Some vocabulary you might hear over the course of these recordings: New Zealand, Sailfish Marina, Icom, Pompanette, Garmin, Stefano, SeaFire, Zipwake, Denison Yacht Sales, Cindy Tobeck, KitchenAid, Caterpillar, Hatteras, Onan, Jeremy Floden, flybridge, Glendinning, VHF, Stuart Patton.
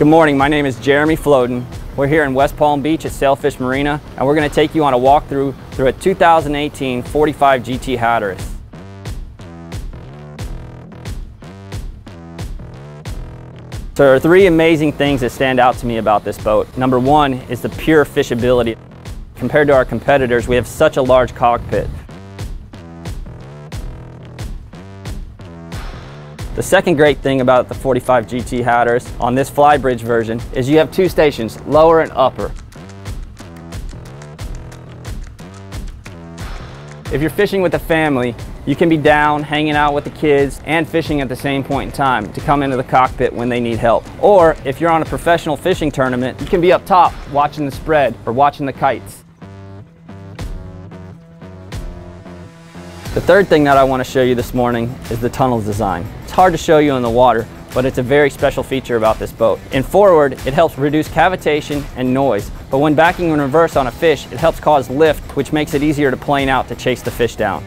Good morning, my name is Jeremy Floden. We're here in West Palm Beach at Sailfish Marina, and we're going to take you on a walkthrough through a 2018 45 GT Hatteras. So there are three amazing things that stand out to me about this boat. Number one is the pure fishability. Compared to our competitors, we have such a large cockpit. The second great thing about the 45 GT Hatteras on this flybridge version is you have two stations, lower and upper. If you're fishing with a family, you can be down, hanging out with the kids, and fishing at the same point in time to come into the cockpit when they need help. Or if you're on a professional fishing tournament, you can be up top watching the spread or watching the kites. The third thing that I want to show you this morning is the tunnel design. It's hard to show you in the water, but it's a very special feature about this boat. In forward, it helps reduce cavitation and noise, but when backing in reverse on a fish, it helps cause lift, which makes it easier to plane out to chase the fish down.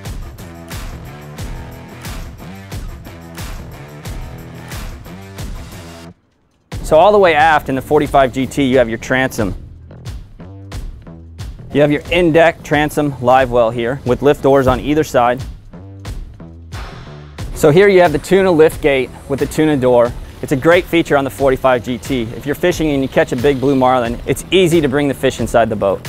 So all the way aft in the 45 GT, you have your transom. You have your in-deck transom live well here with lift doors on either side. So here you have the tuna lift gate with the tuna door. It's a great feature on the 45 GT. If you're fishing and you catch a big blue marlin, it's easy to bring the fish inside the boat.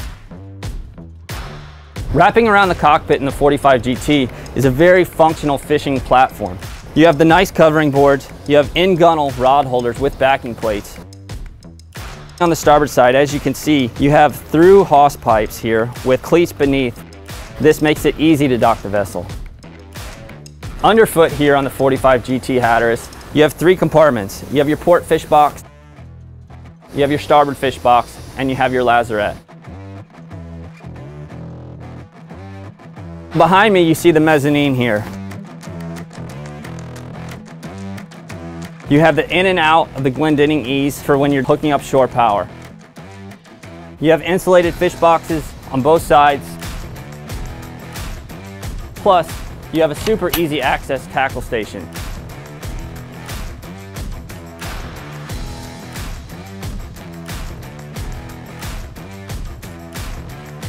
Wrapping around the cockpit in the 45 GT is a very functional fishing platform. You have the nice covering boards, you have in-gunnel rod holders with backing plates. On the starboard side, as you can see, you have through hawse pipes here with cleats beneath. This makes it easy to dock the vessel. Underfoot here on the 45 GT Hatteras, you have three compartments. You have your port fish box, you have your starboard fish box, and you have your lazarette. Behind me, you see the mezzanine here. You have the in and out of the Glendinning ease for when you're hooking up shore power. You have insulated fish boxes on both sides. Plus, you have a super easy access tackle station.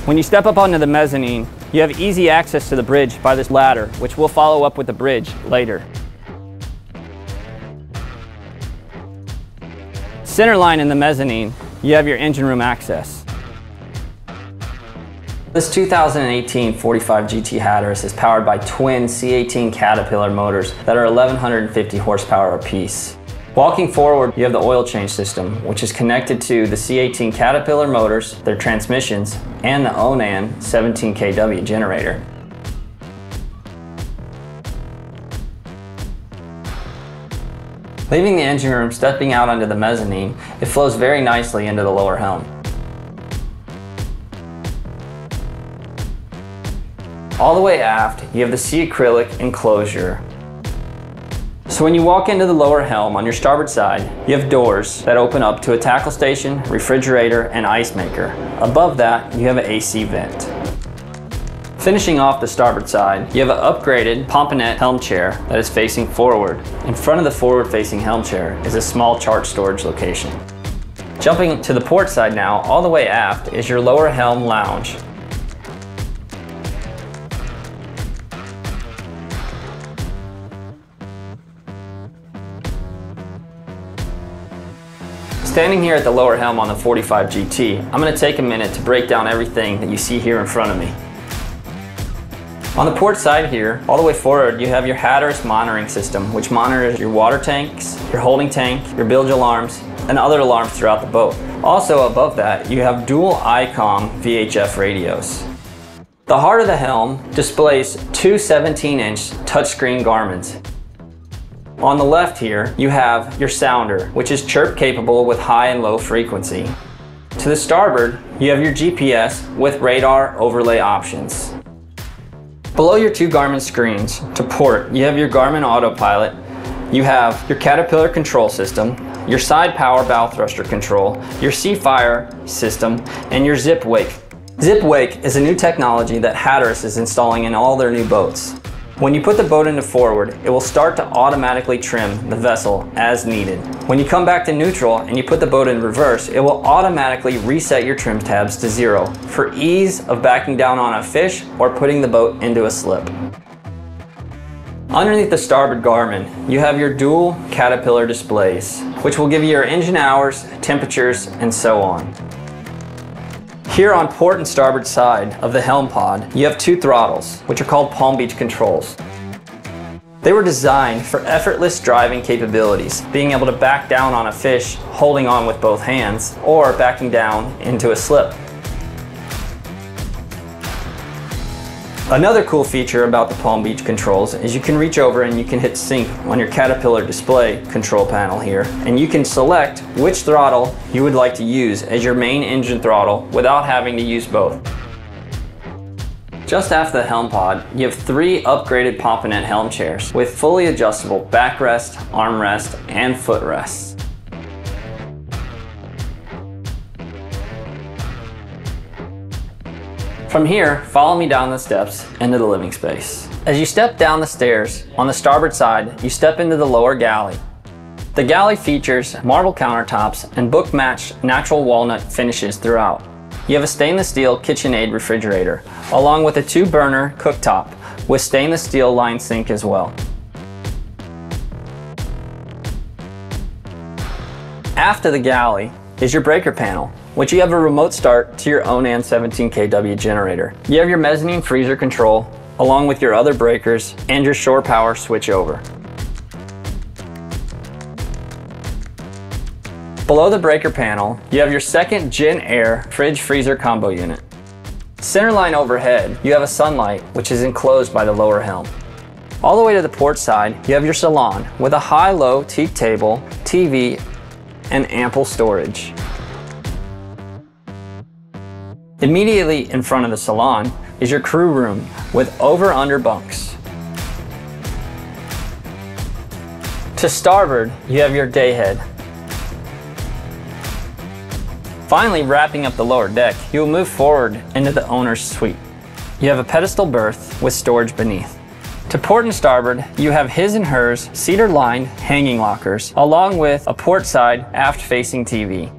When you step up onto the mezzanine, you have easy access to the bridge by this ladder, which we'll follow up with the bridge later. Center line in the mezzanine, you have your engine room access. This 2018 45 GT Hatteras is powered by twin C18 Caterpillar motors that are 1150 horsepower apiece. Walking forward, you have the oil change system, which is connected to the C18 Caterpillar motors, their transmissions, and the Onan 17 kW generator. Leaving the engine room, stepping out onto the mezzanine, it flows very nicely into the lower helm. All the way aft, you have the sea acrylic enclosure. So when you walk into the lower helm on your starboard side, you have doors that open up to a tackle station, refrigerator, and ice maker. Above that, you have an AC vent. Finishing off the starboard side, you have an upgraded Pompanette helm chair that is facing forward. In front of the forward-facing helm chair is a small chart storage location. Jumping to the port side now, all the way aft is your lower helm lounge. Standing here at the lower helm on the 45 GT, I'm going to take a minute to break down everything that you see here in front of me. On the port side here, all the way forward, you have your Hatteras monitoring system, which monitors your water tanks, your holding tank, your bilge alarms, and other alarms throughout the boat. Also above that, you have dual Icom VHF radios. The heart of the helm displays two 17-inch touchscreen Garmins. On the left here, you have your sounder, which is chirp capable with high and low frequency. To the starboard, you have your GPS with radar overlay options. Below your two Garmin screens to port, you have your Garmin autopilot, you have your Caterpillar control system, your side power bow thruster control, your SeaFire system, and your Zipwake. Zipwake is a new technology that Hatteras is installing in all their new boats. When you put the boat into forward, it will start to automatically trim the vessel as needed. When you come back to neutral and you put the boat in reverse, it will automatically reset your trim tabs to zero for ease of backing down on a fish or putting the boat into a slip. Underneath the starboard Garmin, you have your dual Caterpillar displays, which will give you your engine hours, temperatures, and so on. Here on port and starboard side of the helm pod, you have two throttles, which are called Palm Beach controls. They were designed for effortless driving capabilities, being able to back down on a fish holding on with both hands, or backing down into a slip. Another cool feature about the Palm Beach controls is you can reach over and you can hit sync on your Caterpillar display control panel here, and you can select which throttle you would like to use as your main engine throttle without having to use both. Just after the helm pod, you have three upgraded Pompanette helm chairs with fully adjustable backrest, armrest, and footrests. From here, follow me down the steps into the living space. As you step down the stairs, on the starboard side, you step into the lower galley. The galley features marble countertops and book-matched natural walnut finishes throughout. You have a stainless steel KitchenAid refrigerator, along with a two-burner cooktop with stainless steel line sink as well. After the galley is your breaker panel, which you have a remote start to your Onan 17kW generator. You have your mezzanine freezer control, along with your other breakers and your shore power switch over. Below the breaker panel, you have your second Gen Air fridge freezer combo unit. Centerline overhead, you have a sunlight, which is enclosed by the lower helm. All the way to the port side, you have your salon with a high-low teak table, TV, and ample storage. Immediately in front of the salon is your crew room with over-under bunks. To starboard, you have your day head. Finally, wrapping up the lower deck, you will move forward into the owner's suite. You have a pedestal berth with storage beneath. To port and starboard, you have his and hers cedar-lined hanging lockers, along with a port-side aft-facing TV.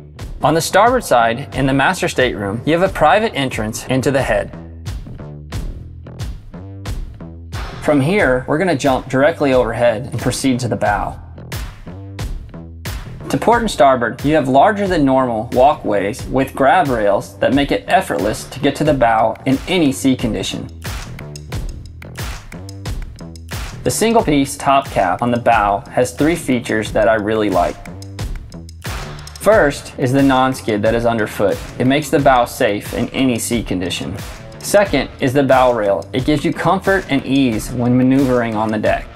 On the starboard side, in the master stateroom, you have a private entrance into the head. From here, we're going to jump directly overhead and proceed to the bow. To port and starboard, you have larger than normal walkways with grab rails that make it effortless to get to the bow in any sea condition. The single piece top cap on the bow has three features that I really like. First is the non-skid that is underfoot. It makes the bow safe in any sea condition. Second is the bow rail. It gives you comfort and ease when maneuvering on the deck.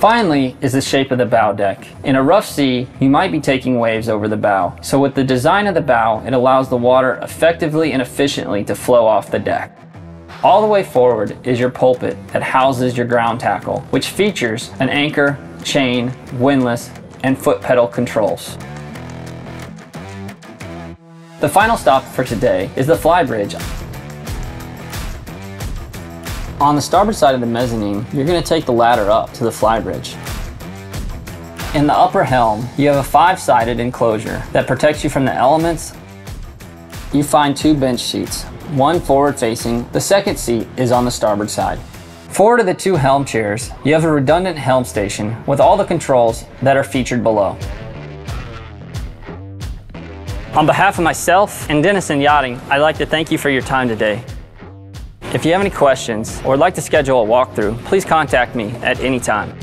Finally is the shape of the bow deck. In a rough sea, you might be taking waves over the bow. So with the design of the bow, it allows the water effectively and efficiently to flow off the deck. All the way forward is your pulpit that houses your ground tackle, which features an anchor, chain, windlass, and foot pedal controls. The final stop for today is the flybridge. On the starboard side of the mezzanine, you're going to take the ladder up to the flybridge. In the upper helm, you have a five-sided enclosure that protects you from the elements. You find two bench seats, one forward-facing. The second seat is on the starboard side. Forward of the two helm chairs, you have a redundant helm station with all the controls that are featured below. On behalf of myself and Denison Yachting, I'd like to thank you for your time today. If you have any questions or would like to schedule a walkthrough, please contact me at any time.